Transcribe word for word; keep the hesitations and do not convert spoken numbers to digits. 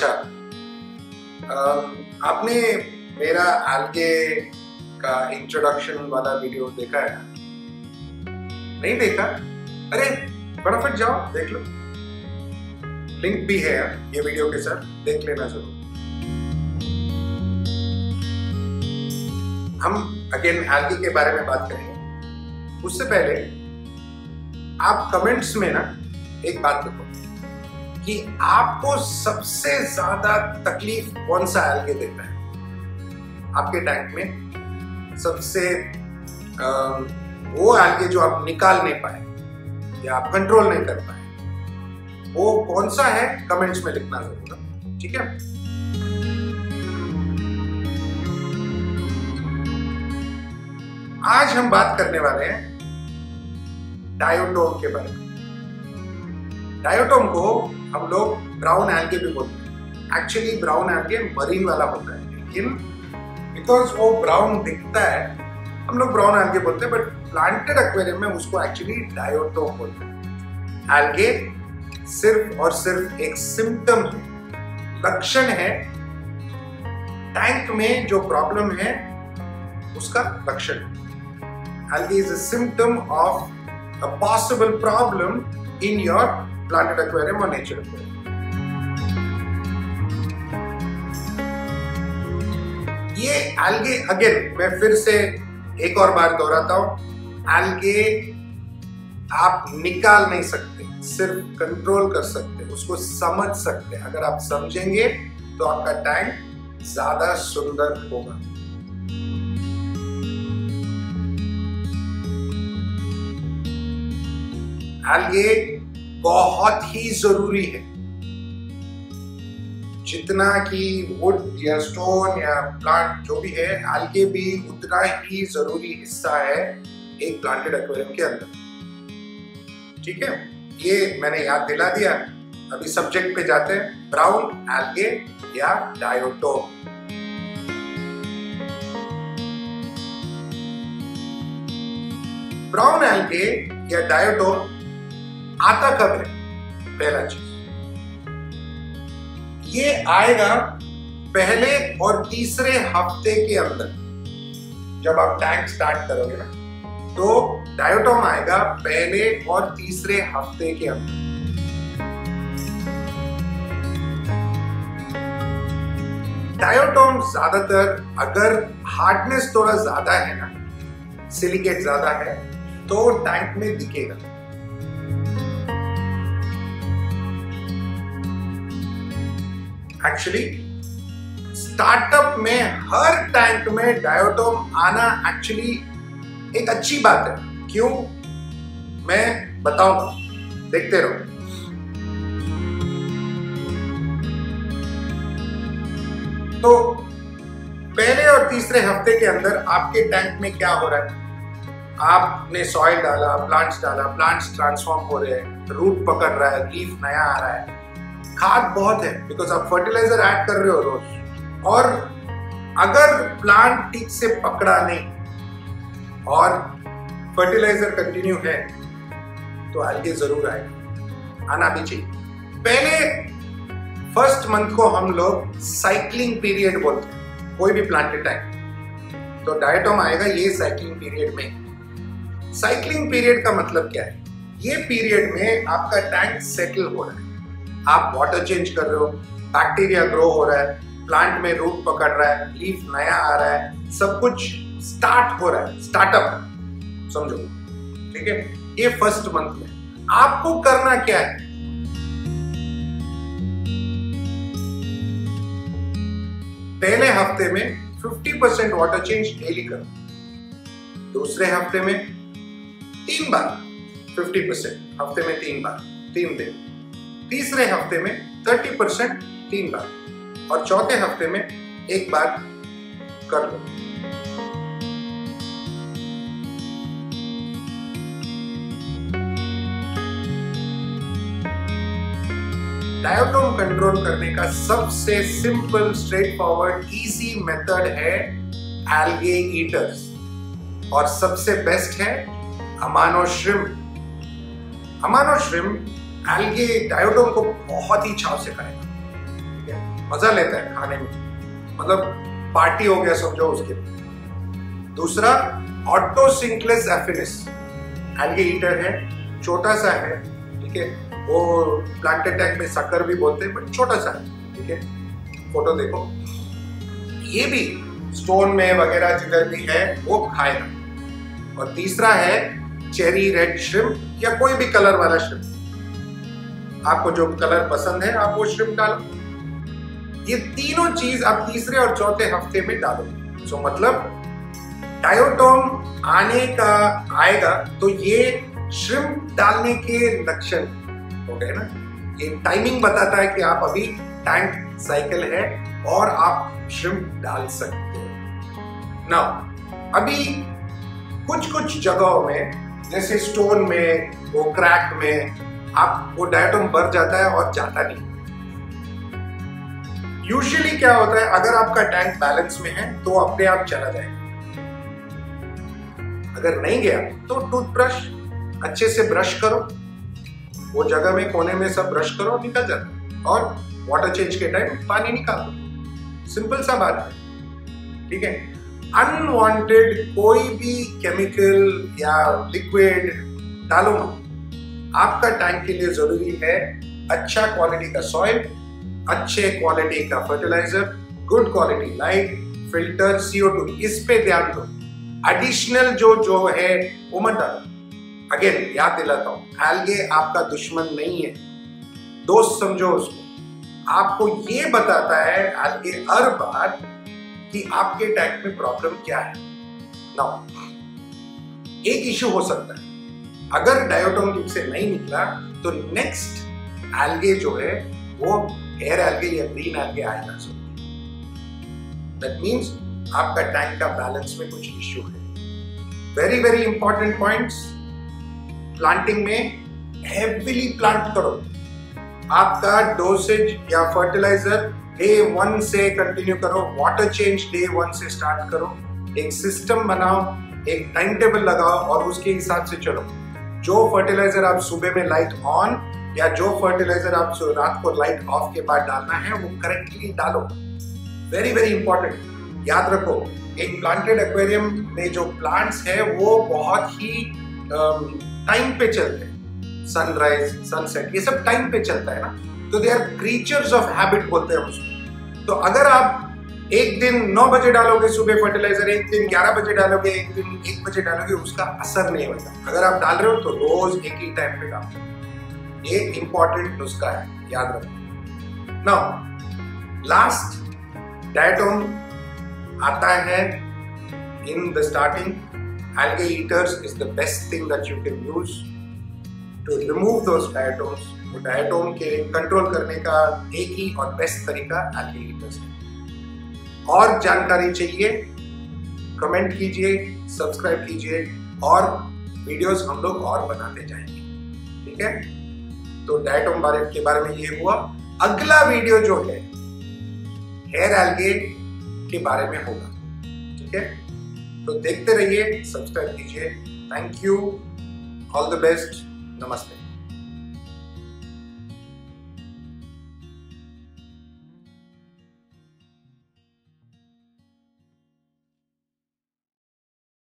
अच्छा, आपने मेरा एल्गे का इंट्रोडक्शन वाला वीडियो देखा है? नहीं देखा? अरे फटाफट जाओ देख लो, लिंक भी है ये वीडियो के साथ, देख लेना जरूर। हम अगेन एल्गी के बारे में बात करेंगे, उससे पहले आप कमेंट्स में ना एक बात लिखो कि आपको सबसे ज्यादा तकलीफ कौन सा एल्गे देता है आपके टैंक में। सबसे आ, वो एल्गे जो आप निकाल नहीं पाए या आप कंट्रोल नहीं कर पाए, वो कौन सा है कमेंट्स में लिखना जरूर, ठीक है। आज हम बात करने वाले हैं डायोटोम के बारे में। डायोटोम को हम लोग ब्राउन एल्गे भी बोलते हैं। एक्चुअली ब्राउन एल्गे मरीन वाला होता है, लेकिन बिकॉज वो ब्राउन दिखता है हम लोग ब्राउन एल्गे बोलते हैं, बट प्लांटेड एक्वेरियम में उसको एक्चुअली डायोटोम बोलते हैं। एल्गे सिर्फ और सिर्फ एक सिम्टम है, लक्षण है, टैंक में जो प्रॉब्लम है उसका लक्षण। Algae is a symptom of a possible problem in your planted aquarium or nature aquarium. ये algae again मैं फिर से एक और बार दोहराता हूँ, algae आप निकाल नहीं सकते, सिर्फ कंट्रोल कर सकते, उसको समझ सकते। अगर आप समझेंगे तो आपका टैंक ज्यादा सुंदर होगा। एल्गे बहुत ही जरूरी है, जितना कि वुड या स्टोन या प्लांट जो भी है, एल्गे भी उतना ही जरूरी हिस्सा है एक प्लांटेड एक्वेरियम के अंदर, ठीक है। ये मैंने याद दिला दिया। अभी सब्जेक्ट पे जाते हैं, ब्राउन एल्गे या डायोटोम। ब्राउन एल्गे या डायोटोम आता कब है? पहला चीज, ये आएगा पहले और तीसरे हफ्ते के अंदर। जब आप टैंक स्टार्ट करोगे ना, तो डायोटोम आएगा पहले और तीसरे हफ्ते के अंदर। डायोटोम ज्यादातर, अगर हार्डनेस थोड़ा ज्यादा है ना, सिलिकेट ज्यादा है, तो टैंक में दिखेगा। एक्चुअली स्टार्टअप में हर टैंक में डायोटोम आना एक्चुअली एक अच्छी बात है। क्यों, मैं बताऊंगा, देखते रहो। तो पहले और तीसरे हफ्ते के अंदर आपके टैंक में क्या हो रहा है? आपने सॉइल डाला, प्लांट्स डाला, प्लांट्स ट्रांसफॉर्म हो रहे हैं, रूट पकड़ रहा है, लीफ नया आ रहा है, खाद बहुत है, बिकॉज आप फर्टिलाइजर ऐड कर रहे हो रोज। और अगर प्लांट ठीक से पकड़ा नहीं और फर्टिलाइजर कंटिन्यू है, तो एल्गे जरूर आएगा, आना भी चाहिए। पहले फर्स्ट मंथ को हम लोग साइक्लिंग पीरियड बोलते हैं, कोई भी प्लांटेड टैंक, तो डायोटोम आएगा ये साइक्लिंग पीरियड में। साइक्लिंग पीरियड का मतलब क्या है? ये पीरियड में आपका टैंक सेटल हो रहा है, आप वाटर चेंज कर रहे हो, बैक्टीरिया ग्रो हो रहा है, प्लांट में रूट पकड़ रहा है, लीफ नया आ रहा है, सब कुछ स्टार्ट हो रहा है, स्टार्टअप समझो, ठीक है। ये फर्स्ट मंथ में आपको करना क्या है? पहले हफ्ते में fifty percent water change daily करो, दूसरे हफ्ते में तीन बार फिफ्टी परसेंट, हफ्ते में तीन बार, तीन दिन, तीसरे हफ्ते में थर्टी परसेंट तीन बार, और चौथे हफ्ते में एक बार कर लो। डायोटोम कंट्रोल करने का सबसे simple, straightforward, easy method है एल्गे ईटर्स, और सबसे बेस्ट है अमानो श्रिम्प। अमानो श्रिम्प एल्गे डायोटोम को बहुत ही छाव से खाएगा, ठीक है। मजा लेता है खाने में, मतलब पार्टी हो गया समझो उसके। दूसरा ऑटोसिंक्लस एफिनिस एलिगेटर है, छोटा सा है, ठीक है, वो प्लांट अटैक में सकर भी बोलते हैं, बट छोटा सा है, ठीक है। फोटो देखो, ये भी स्टोन में वगैरह जिधर भी है वो खाएगा। और तीसरा है चेरी रेड श्रिम्प या कोई भी कलर वाला श्रिम्प, आपको जो कलर पसंद है आप वो श्रिम्प डालो। ये तीनों चीज आप तीसरे और चौथे हफ्ते में डालो। सो मतलब डायोटोम आने का आएगा तो ये श्रिम्प डालने के लक्षण हो गए ना। ये टाइमिंग बताता है कि आप अभी टैंक साइकिल है और आप श्रिम्प डाल सकते हो। नाउ अभी कुछ कुछ जगहों में जैसे स्टोन में, वो क्रैक में, आप वो डायटोम बढ़ जाता है और जाता नहीं। यूजुअली क्या होता है, अगर आपका टैंक बैलेंस में है तो अपने आप चला जाएगा, अगर नहीं गया तो टूथब्रश अच्छे से ब्रश करो, वो जगह में कोने में सब ब्रश करो और निकल जाता, और वाटर चेंज के टाइम पानी निकाल दो, सिंपल सा बात है, ठीक है। अनवांटेड कोई भी केमिकल या लिक्विड डालो मत। आपका टैंक के लिए जरूरी है अच्छा क्वालिटी का सॉइल, अच्छे क्वालिटी का fertiliser, good quality light, filter, C O two, इस पे ध्यान दो। एडिशनल जो जो है वो मत डालो। अगेन याद दिलाता हूं, एल्गे आपका दुश्मन नहीं है, दोस्त समझो उसको। आपको ये बताता है एल्गे हर बार कि आपके टैंक में प्रॉब्लम क्या है। नाउ एक इश्यू हो सकता है, अगर डायोटोम टिप से नहीं निकला तो नेक्स्ट एल्गे जो है वो हेयर एल्गे या ग्रीन एल्गे आएगा। दैट मींस आपका टैंक का बैलेंस में कुछ इश्यू है। Very very important points. Planting में हेवीली प्लांट करो, आपका डोसेज या फर्टिलाइजर डे वन से कंटिन्यू करो, वाटर चेंज डे वन से स्टार्ट करो, एक सिस्टम बनाओ, एक टाइम टेबल लगाओ और उसके हिसाब से चलो। जो फर्टिलाइजर आप सुबह में लाइट ऑन या जो फर्टिलाइजर आप रात को लाइट ऑफ के बाद डालना है वो करेक्टली डालो। वेरी वेरी इंपॉर्टेंट, याद रखो एक प्लांटेड एक्वेरियम में जो प्लांट्स है वो बहुत ही टाइम पे चलते हैं, सनराइज सनसेट ये सब टाइम पे चलता है ना, तो they are creatures of habit बोलते हैं उसको। तो अगर आप एक दिन नौ बजे डालोगे सुबह फर्टिलाइजर, एक दिन ग्यारह बजे डालोगे, एक दिन एक बजे डालोगे, उसका असर नहीं होता। अगर आप डाल रहे हो तो रोज एक ही टाइम पे डालो, ये इंपॉर्टेंट नुस्खा है, याद रखो। नाउ लास्ट डायटोम आता है in the starting. Algae eaters is the best thing that you can use to remove those diatoms. तो डायटोम के कंट्रोल करने का एक ही और बेस्ट तरीका एल्गे ईटर्स है। और जानकारी चाहिए कमेंट कीजिए, सब्सक्राइब कीजिए और वीडियोस हम लोग और बनाते जाएंगे, ठीक है। तो डायटोम बारे के बारे में ये हुआ। अगला वीडियो जो है हेयर एल्गे के बारे में होगा, ठीक है। तो देखते रहिए, सब्सक्राइब कीजिए। Thank you, all the best, नमस्ते।